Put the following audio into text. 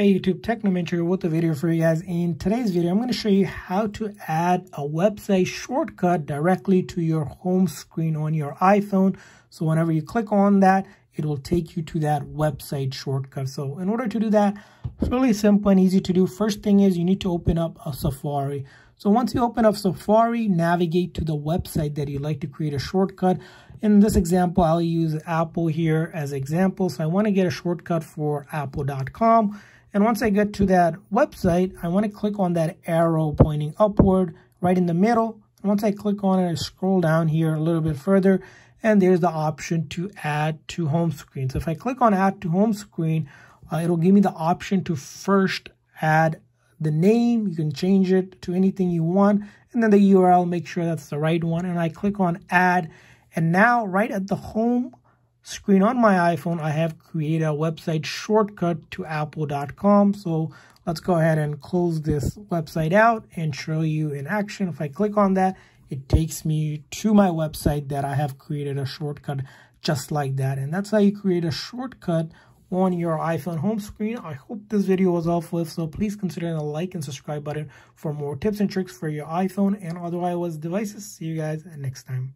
Hey YouTube, Technomentary with a video for you guys. In today's video, I'm going to show you how to add a website shortcut directly to your home screen on your iPhone. So whenever you click on that, it will take you to that website shortcut. So in order to do that, it's really simple and easy to do. First thing is you need to open up a Safari. So once you open up Safari, navigate to the website that you'd like to create a shortcut. In this example, I'll use Apple here as example. So I want to get a shortcut for apple.com. And once I get to that website, I want to click on that arrow pointing upward right in the middle. And once I click on it, I scroll down here a little bit further, and there's the option to add to home screen. So if I click on add to home screen, it'll give me the option to first add the name. You can change it to anything you want. And then the URL, make sure that's the right one. And I click on add. And now right at the home screen on my iPhone, I have created a website shortcut to apple.com. So let's go ahead and close this website out and show you in action. If I click on that, it takes me to my website that I have created a shortcut just like that. And that's how you create a shortcut on your iPhone home screen. I hope this video was helpful. If so, please consider the like and subscribe button for more tips and tricks for your iPhone and other iOS devices. See you guys next time.